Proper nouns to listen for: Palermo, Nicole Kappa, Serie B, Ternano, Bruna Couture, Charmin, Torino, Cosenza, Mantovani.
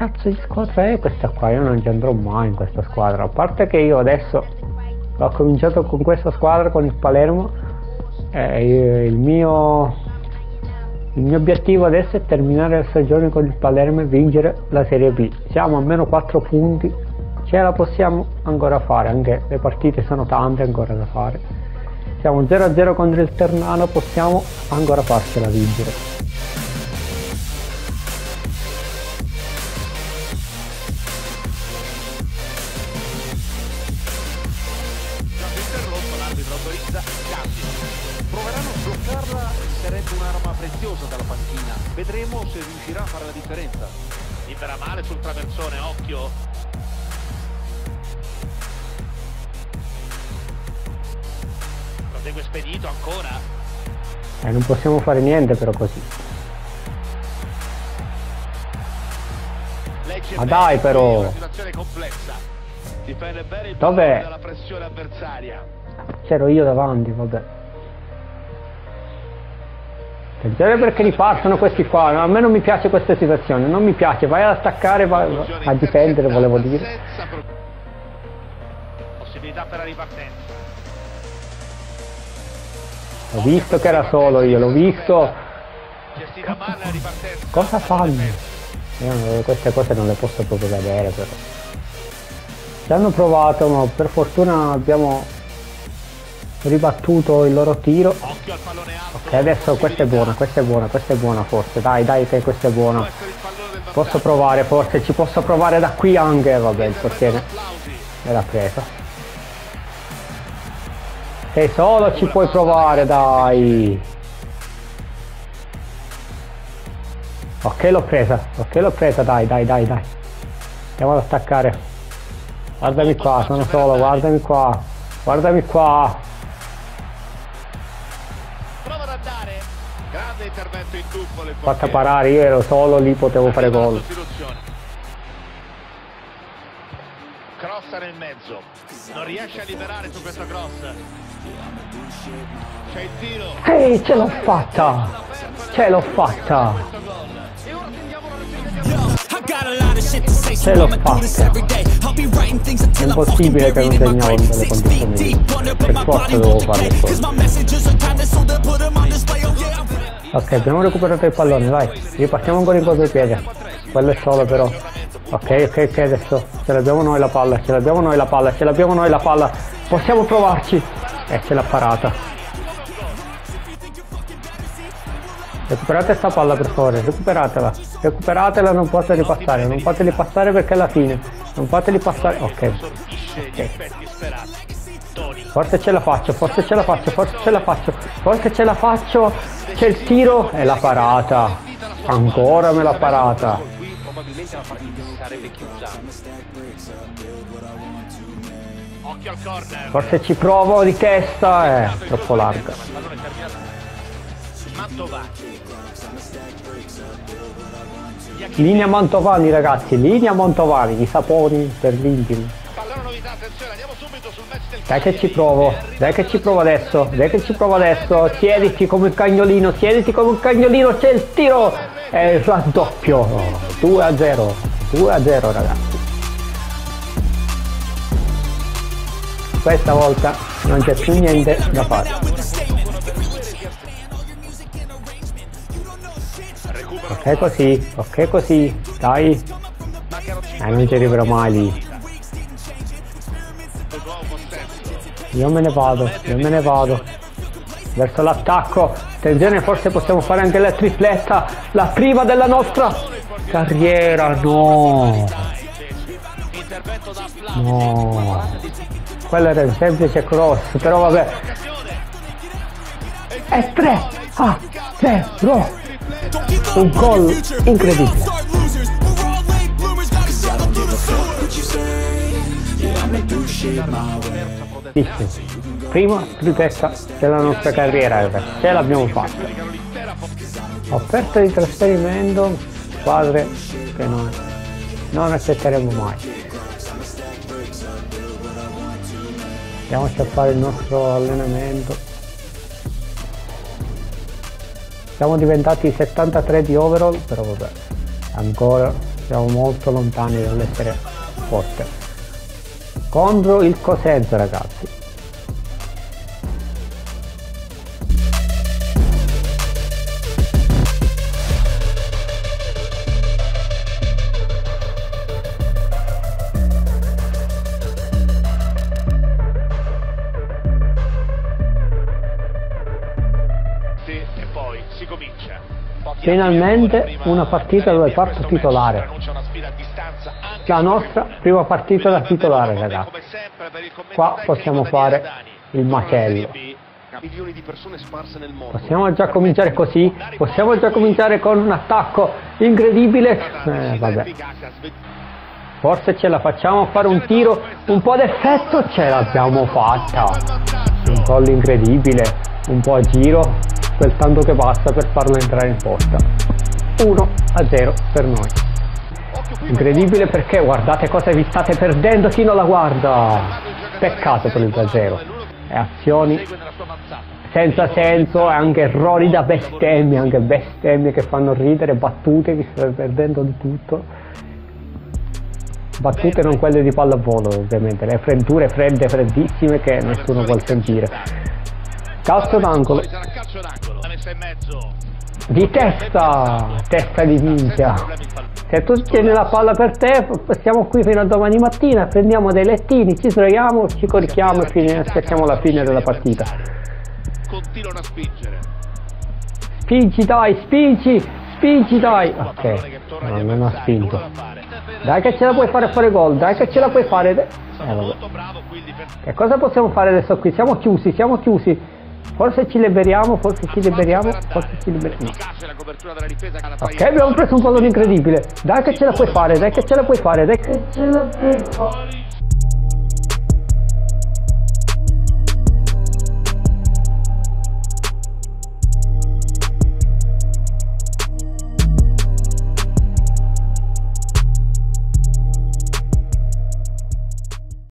cazzo di squadra è questa qua? Io non ci andrò mai in questa squadra, a parte che io adesso ho cominciato con questa squadra, con il Palermo, e il mio obiettivo adesso è terminare la stagione con il Palermo e vincere la Serie B. Siamo a meno 4 punti, ce la possiamo ancora fare, anche le partite sono tante ancora da fare. Siamo 0-0 contro il Ternano, possiamo ancora farcela vincere. Proveranno a bloccarla, sarebbe un'arma preziosa dalla panchina. Vedremo se riuscirà a fare la differenza. Libera male sul traversone, occhio. Prosegue spedito ancora. Non possiamo fare niente però così. Legge ma dai però. Una situazione complessa. Dipende bene il valore dalla pressione avversaria. C'ero io davanti, vabbè. Attenzione perché li passano questi qua, no, a me non mi piace questa situazione, non mi piace, vai ad attaccare, vai a difendere, volevo dire. Possibilità per la ripartenza. Ho visto che era solo io, l'ho visto. Cosa fanno? Io queste cose non le posso proprio vedere però. Ci hanno provato, ma per fortuna abbiamo ribattuto il loro tiro. Occhio al pallone alto, ok, adesso questa è buona forse, dai che questa è buona, posso provare, forse ci posso provare da qui anche, vabbè il portiere l'ha presa. Se solo ci puoi provare, dai, ok l'ho presa, dai, andiamo ad attaccare, guardami qua, sono solo, guardami qua. Fatta parare, io ero solo lì, potevo fare gol. Crossa nel mezzo, non riesce a liberare su questa cross. C'è il tiro. Ehi, ce l'ho fatta! È impossibile che non segnavo in quelle condizioni. Per forza devo fare questo. Ok, abbiamo recuperato il pallone, vai, ripartiamo ancora in contropiede. Quello è solo però. Ok, adesso ce l'abbiamo noi la palla. Possiamo provarci. Ce l'ha parata. Recuperate sta palla per favore, recuperatela, non fateli passare perché è la fine. Ok. Forse ce la faccio, c'è il tiro e la parata, ancora me l'ha parata. Forse ci provo di testa, troppo larga. Linea Mantovani ragazzi, i saponi per l'intimo. Dai che ci provo adesso, siediti come un cagnolino, c'è il tiro e il raddoppio, 2-0 ragazzi. Questa volta non c'è più niente da fare. Ok così, dai, non ci arriverò mai lì. Io me ne vado verso l'attacco. Attenzione, forse possiamo fare anche la tripletta, la prima della nostra carriera. No, quello era un semplice cross, però vabbè. È 3-0, un gol incredibile. Prima tripletta della nostra carriera, ce l'abbiamo fatta. Offerta di trasferimento, squadre che non accetteremo mai. Andiamoci a fare il nostro allenamento. Siamo diventati 73 di overall, però vabbè, ancora siamo molto lontani dall'essere forte. Contro il Cosenza, ragazzi. Finalmente una partita dove parto titolare, la nostra prima partita da titolare, ragazzi. Qua possiamo fare il macello, possiamo già cominciare così, possiamo già cominciare con un attacco incredibile. Vabbè, forse ce la facciamo a fare un tiro, un po' d'effetto, ce l'abbiamo fatta, un gol incredibile, un po' a giro, quel tanto che basta per farlo entrare in porta. 1-0 per noi. Incredibile, perché guardate cosa vi state perdendo, chi non la guarda. Peccato per il 2-0. E azioni senza senso e anche errori da bestemmie, anche bestemmie che fanno ridere, battute, vi state perdendo di tutto. Battute non quelle di pallavolo ovviamente, le freddure freddissime che nessuno vuol sentire. Calcio d'angolo, di testa, testa di minchia. Se tu tieni la palla per te, stiamo qui fino a domani mattina, prendiamo dei lettini, ci sdraiamo, ci corichiamo e aspettiamo la fine della partita. Continuano a spingere. Spingi dai, spingi, spingi dai. Ok, no, non ha spinto. Dai che ce la puoi fare a fare gol, dai che ce la puoi fare. Che cosa possiamo fare adesso qui? Siamo chiusi, siamo chiusi. Forse ci liberiamo, forse ci liberiamo, forse ci liberiamo. Ok, abbiamo preso un pallone incredibile. Dai che ce la puoi fare, dai che ce la puoi fare, dai che ce la puoi fare.